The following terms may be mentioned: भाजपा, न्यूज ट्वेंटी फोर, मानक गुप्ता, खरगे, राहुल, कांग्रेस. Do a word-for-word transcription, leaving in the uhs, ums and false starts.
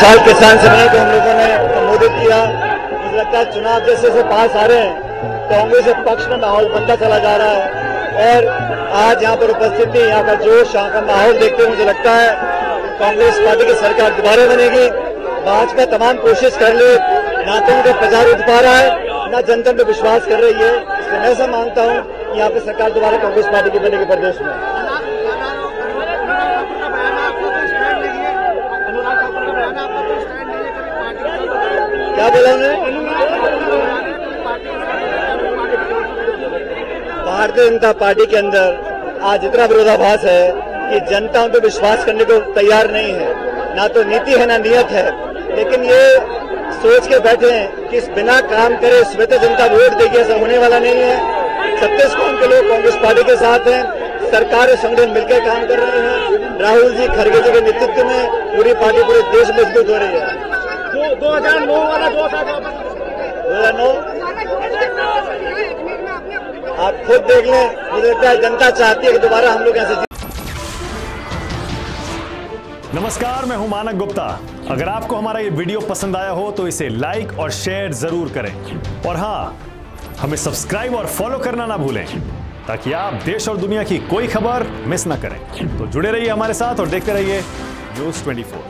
विशाल किसान सम्मेलन को हम लोगों ने संबोधित किया। मुझे लगता है चुनाव जैसे जैसे पास आ रहे हैं कांग्रेस के पक्ष में माहौल बनता चला जा रहा है और आज यहाँ पर उपस्थिति, यहाँ का जोश, यहाँ का माहौल देखते हुए मुझे लगता है कांग्रेस पार्टी की सरकार दोबारा बनेगी। भाजपा तमाम कोशिश कर ले, ना तो उनका प्रचार उठ पा रहा है, ना जनता में विश्वास कर रही है। इसलिए मैं ऐसा मानता हूँ कि यहाँ पर सरकार दोबारा कांग्रेस पार्टी की बनेगी प्रदेश में। क्या बोला उन्होंने? भारतीय जनता पार्टी के अंदर आज इतना विरोधाभास है कि जनता उन पर विश्वास करने को तैयार नहीं है। ना तो नीति है, ना नियत है। लेकिन ये सोच के बैठे हैं कि इस बिना काम करे श्वेत जनता वोट देगी, ऐसा होने वाला नहीं है। छत्तीस कौन के लोग कांग्रेस पार्टी के साथ हैं। सरकार और संगठन मिलकर काम कर रहे हैं। राहुल जी, खरगे जी के नेतृत्व में पूरी पार्टी पूरे देश में मजबूत हो रही है। दो हजार नौ वाला दो था दो हजार नौ आप खुद देख लें। मुझे लगता है जनता चाहती है कि दोबारा हम लोग ऐसे। नमस्कार, मैं हूं मानक गुप्ता। अगर आपको हमारा ये वीडियो पसंद आया हो तो इसे लाइक और शेयर जरूर करें और हाँ, हमें सब्सक्राइब और फॉलो करना ना भूलें ताकि आप देश और दुनिया की कोई खबर मिस ना करें। तो जुड़े रहिए हमारे साथ और देखते रहिए न्यूज ट्वेंटी फोर।